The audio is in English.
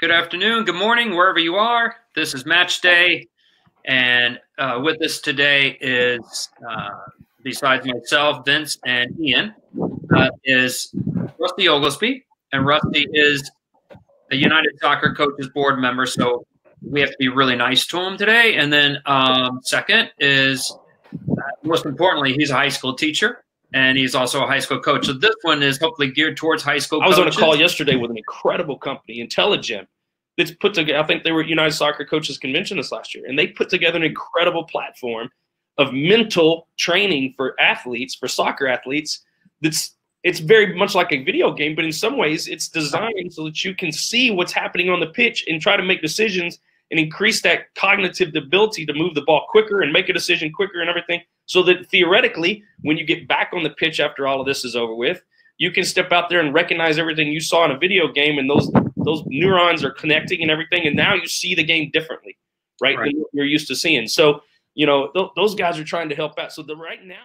Good afternoon, good morning, wherever you are. This is Match Day, and with us today is, besides myself, Vince and Ian, is Rusty Oglesby, and Rusty is a United Soccer Coaches board member, so we have to be really nice to him today. And then second is, most importantly, he's a high school teacher. And he's also a high school coach. So this one is hopefully geared towards high school coaches. I was on a call yesterday with an incredible company, IntelliGym, that's put together, I think they were United Soccer Coaches Convention this last year, and they put together an incredible platform of mental training for athletes, for soccer athletes. It's very much like a video game, but in some ways it's designed so that you can see what's happening on the pitch and try to make decisions and increase that cognitive ability to move the ball quicker and make a decision quicker and everything. So that theoretically, when you get back on the pitch after all of this is over with, you can step out there and recognize everything you saw in a video game, and those neurons are connecting and everything, and now you see the game differently, right? Than what you're used to seeing. So, you know, those guys are trying to help out. So right now.